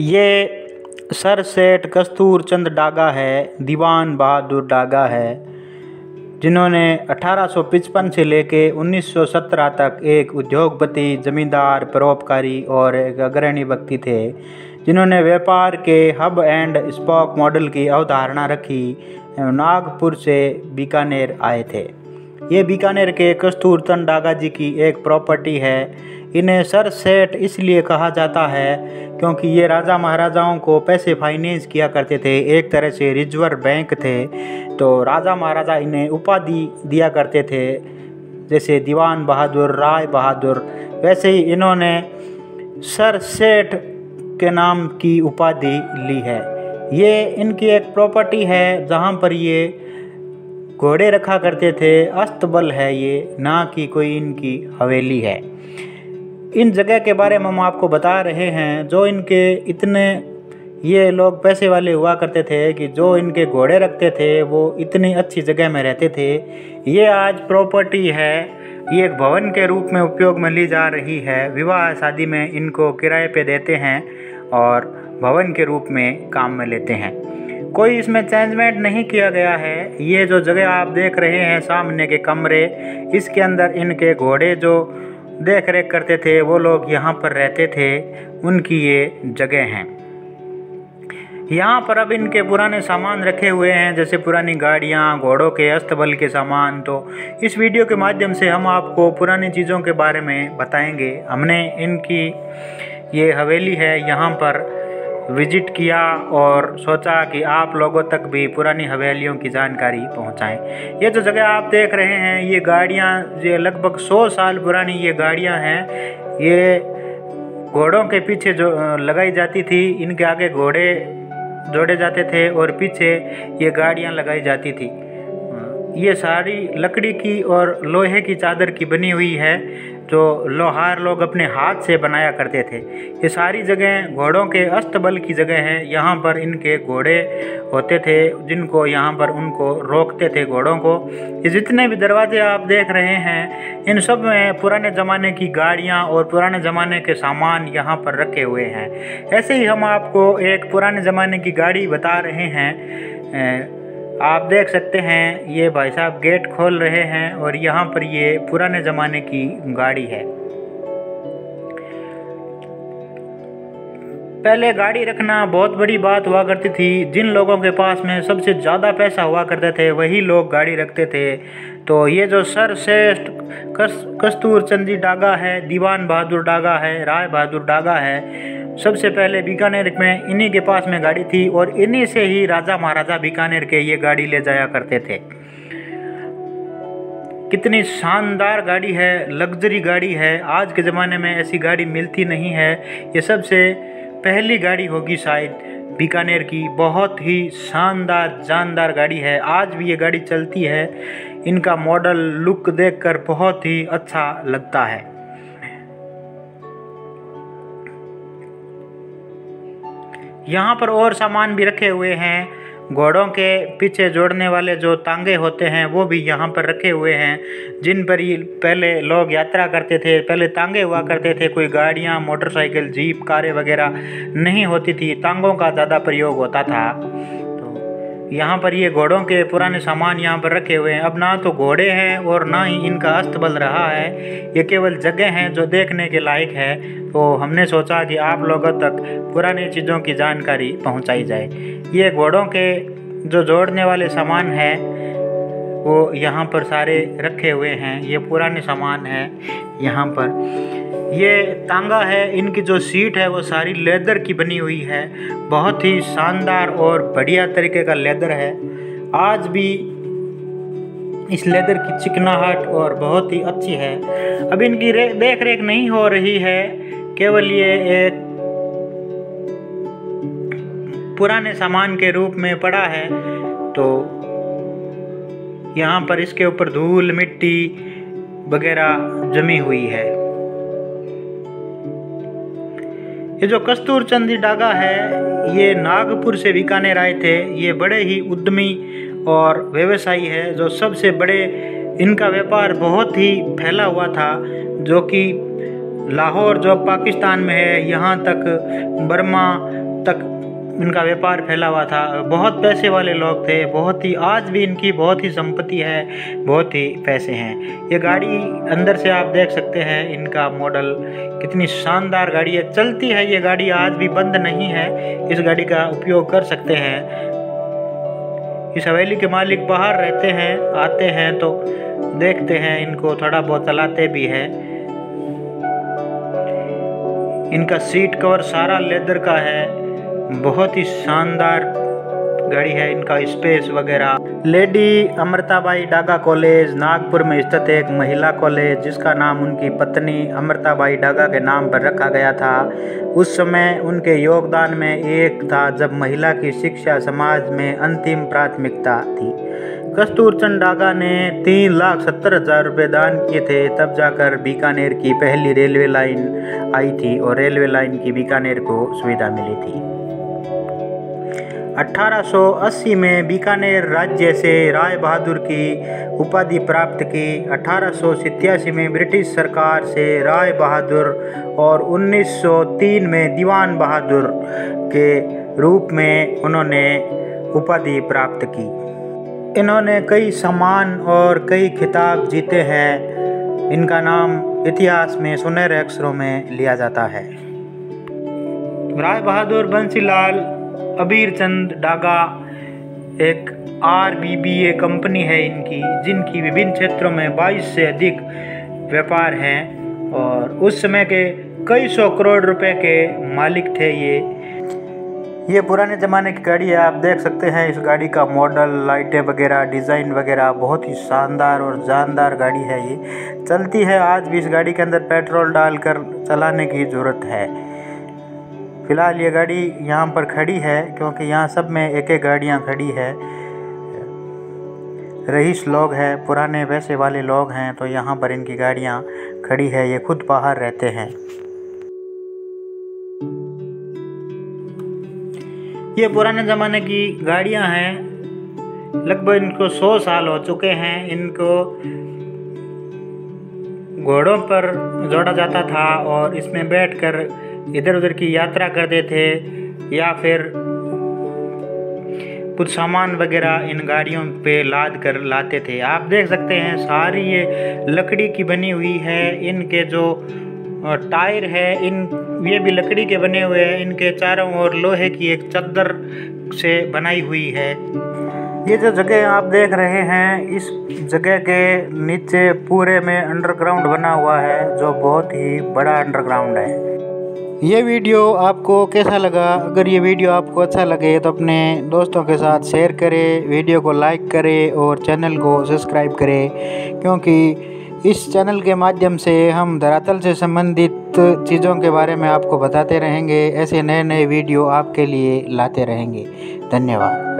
ये सर सेठ कस्तूरचंद डागा है, दीवान बहादुर डागा है, जिन्होंने 1855 से लेके 1917 तक एक उद्योगपति, जमींदार, परोपकारी और एक अग्रणी व्यक्ति थे, जिन्होंने व्यापार के हब एंड स्पोक मॉडल की अवधारणा रखी। नागपुर से बीकानेर आए थे। ये बीकानेर के कस्तूरचंद डागा जी की एक प्रॉपर्टी है। इन्हें सर सेठ इसलिए कहा जाता है क्योंकि ये राजा महाराजाओं को पैसे फाइनेंस किया करते थे, एक तरह से रिजर्व बैंक थे, तो राजा महाराजा इन्हें उपाधि दिया करते थे, जैसे दीवान बहादुर, राय बहादुर, वैसे ही इन्होंने सर सेठ के नाम की उपाधि ली है। ये इनकी एक प्रॉपर्टी है जहाँ पर ये घोड़े रखा करते थे। अस्तबल है ये, ना कि कोई इनकी हवेली है। इन जगह के बारे में हम आपको बता रहे हैं। जो इनके इतने ये लोग पैसे वाले हुआ करते थे कि जो इनके घोड़े रखते थे वो इतनी अच्छी जगह में रहते थे। ये आज प्रॉपर्टी है, ये एक भवन के रूप में उपयोग में ली जा रही है। विवाह शादी में इनको किराए पे देते हैं और भवन के रूप में काम में लेते हैं। कोई इसमें चेंजमेंट नहीं किया गया है। ये जो जगह आप देख रहे हैं सामने के कमरे, इसके अंदर इनके घोड़े जो देख रेख करते थे वो लोग यहाँ पर रहते थे, उनकी ये जगह हैं। यहाँ पर अब इनके पुराने सामान रखे हुए हैं, जैसे पुरानी गाड़ियाँ, घोड़ों के अस्तबल के सामान। तो इस वीडियो के माध्यम से हम आपको पुरानी चीज़ों के बारे में बताएंगे। हमने इनकी ये हवेली है यहाँ पर विजिट किया और सोचा कि आप लोगों तक भी पुरानी हवेलियों की जानकारी पहुंचाएं। ये जो जगह आप देख रहे हैं, ये गाड़ियां, ये लगभग 100 साल पुरानी ये गाड़ियां हैं। ये घोड़ों के पीछे जो लगाई जाती थी, इनके आगे घोड़े जोड़े जाते थे और पीछे ये गाड़ियां लगाई जाती थी। ये सारी लकड़ी की और लोहे की चादर की बनी हुई है, जो लोहार लोग अपने हाथ से बनाया करते थे। ये सारी जगह घोड़ों के अस्तबल की जगह है। यहाँ पर इनके घोड़े होते थे, जिनको यहाँ पर उनको रोकते थे घोड़ों को। ये जितने भी दरवाजे आप देख रहे हैं, इन सब में पुराने ज़माने की गाड़ियाँ और पुराने ज़माने के सामान यहाँ पर रखे हुए हैं। ऐसे ही हम आपको एक पुराने ज़माने की गाड़ी बता रहे हैं। आप देख सकते हैं ये भाई साहब गेट खोल रहे हैं और यहाँ पर ये पुराने ज़माने की गाड़ी है। पहले गाड़ी रखना बहुत बड़ी बात हुआ करती थी। जिन लोगों के पास में सबसे ज़्यादा पैसा हुआ करते थे वही लोग गाड़ी रखते थे। तो ये जो सर्वश्रेष्ठ कस्तूरचंद डागा है, दीवान बहादुर डागा है, राय बहादुर डागा है, सबसे पहले बीकानेर में इन्हीं के पास में गाड़ी थी और इन्हीं से ही राजा महाराजा बीकानेर के ये गाड़ी ले जाया करते थे। कितनी शानदार गाड़ी है, लग्जरी गाड़ी है। आज के ज़माने में ऐसी गाड़ी मिलती नहीं है। ये सबसे पहली गाड़ी होगी शायद बीकानेर की। बहुत ही शानदार जानदार गाड़ी है। आज भी ये गाड़ी चलती है। इनका मॉडल लुक देखकर बहुत ही अच्छा लगता है। यहाँ पर और सामान भी रखे हुए हैं। घोड़ों के पीछे जोड़ने वाले जो तांगे होते हैं वो भी यहाँ पर रखे हुए हैं, जिन पर ये पहले लोग यात्रा करते थे। पहले तांगे हुआ करते थे, कोई गाड़ियाँ, मोटरसाइकिल, जीप, कारें वगैरह नहीं होती थी, तांगों का ज़्यादा प्रयोग होता था। तो यहाँ पर ये घोड़ों के पुराने सामान यहाँ पर रखे हुए हैं। अब ना तो घोड़े हैं और ना ही इनका अस्तबल रहा है। ये केवल जगह हैं जो देखने के लायक है। तो हमने सोचा कि आप लोगों तक पुरानी चीज़ों की जानकारी पहुंचाई जाए। ये घोड़ों के जो जोड़ने वाले सामान हैं वो यहाँ पर सारे रखे हुए हैं। ये पुराने सामान है यहाँ पर। ये तांगा है, इनकी जो सीट है वो सारी लेदर की बनी हुई है। बहुत ही शानदार और बढ़िया तरीके का लेदर है। आज भी इस लेदर की चिकनाहट और बहुत ही अच्छी है। अब इनकी देख रेख नहीं हो रही है, केवल ये एक पुराने सामान के रूप में पड़ा है। तो यहाँ पर इसके ऊपर धूल मिट्टी वगैरह जमी हुई है। ये जो कस्तूरचंद डागा है, ये नागपुर से बीकानेर आए थे। ये बड़े ही उद्यमी और व्यवसायी है, जो सबसे बड़े इनका व्यापार बहुत ही फैला हुआ था, जो कि लाहौर जो पाकिस्तान में है, यहाँ तक बर्मा तक इनका व्यापार फैला हुआ था। बहुत पैसे वाले लोग थे, बहुत ही, आज भी इनकी बहुत ही संपत्ति है, बहुत ही पैसे हैं। ये गाड़ी अंदर से आप देख सकते हैं, इनका मॉडल, कितनी शानदार गाड़ी है। चलती है ये गाड़ी, आज भी बंद नहीं है, इस गाड़ी का उपयोग कर सकते हैं। इस हवेली के मालिक बाहर रहते हैं, आते हैं तो देखते हैं, इनको थोड़ा बहुत चलाते भी हैं। इनका सीट कवर सारा लेदर का है, बहुत ही शानदार गाड़ी है। इनका स्पेस वगैरह। लेडी अमृताबाई डागा कॉलेज नागपुर में स्थित एक महिला कॉलेज, जिसका नाम उनकी पत्नी अमृताबाई डागा के नाम पर रखा गया था। उस समय उनके योगदान में एक था, जब महिला की शिक्षा समाज में अंतिम प्राथमिकता थी। कस्तूरचंद डागा ने 3,70,000 रुपये दान किए थे, तब जाकर बीकानेर की पहली रेलवे लाइन आई थी और रेलवे लाइन की बीकानेर को सुविधा मिली थी। 1880 में बीकानेर राज्य से राय बहादुर की उपाधि प्राप्त की। 1887 में ब्रिटिश सरकार से राय बहादुर और 1903 में दीवान बहादुर के रूप में उन्होंने उपाधि प्राप्त की। इन्होंने कई सम्मान और कई खिताब जीते हैं। इनका नाम इतिहास में सुनहरे अक्षरों में लिया जाता है। राय बहादुर बंसीलाल अबीरचंद डागा एक RBBA कंपनी है इनकी, जिनकी विभिन्न क्षेत्रों में 22 से अधिक व्यापार हैं और उस समय के कई सौ करोड़ रुपए के मालिक थे। ये पुराने ज़माने की गाड़ी है, आप देख सकते हैं। इस गाड़ी का मॉडल, लाइटें वगैरह, डिज़ाइन वगैरह बहुत ही शानदार और जानदार गाड़ी है। ये चलती है आज भी। इस गाड़ी के अंदर पेट्रोल डालकर चलाने की ज़रूरत है। फ़िलहाल ये गाड़ी यहाँ पर खड़ी है, क्योंकि यहाँ सब में एक एक गाड़ियाँ खड़ी है। रईस लोग हैं, पुराने वैसे वाले लोग हैं, तो यहाँ पर इनकी गाड़ियाँ खड़ी है। ये खुद बाहर रहते हैं। ये पुराने ज़माने की गाड़ियाँ हैं, लगभग इनको 100 साल हो चुके हैं। इनको घोड़ों पर जोड़ा जाता था और इसमें बैठकर इधर उधर की यात्रा करते थे, या फिर कुछ सामान वगैरह इन गाड़ियों पे लाद कर लाते थे। आप देख सकते हैं, सारी ये लकड़ी की बनी हुई है। इनके जो टायर है, इन ये भी लकड़ी के बने हुए हैं। इनके चारों ओर लोहे की एक चद्दर से बनाई हुई है। ये जो जगह आप देख रहे हैं, इस जगह के नीचे पूरे में अंडरग्राउंड बना हुआ है, जो बहुत ही बड़ा अंडरग्राउंड है। ये वीडियो आपको कैसा लगा? अगर ये वीडियो आपको अच्छा लगे तो अपने दोस्तों के साथ शेयर करें, वीडियो को लाइक करें और चैनल को सब्सक्राइब करें, क्योंकि इस चैनल के माध्यम से हम धरातल से संबंधित चीज़ों के बारे में आपको बताते रहेंगे। ऐसे नए नए वीडियो आपके लिए लाते रहेंगे। धन्यवाद।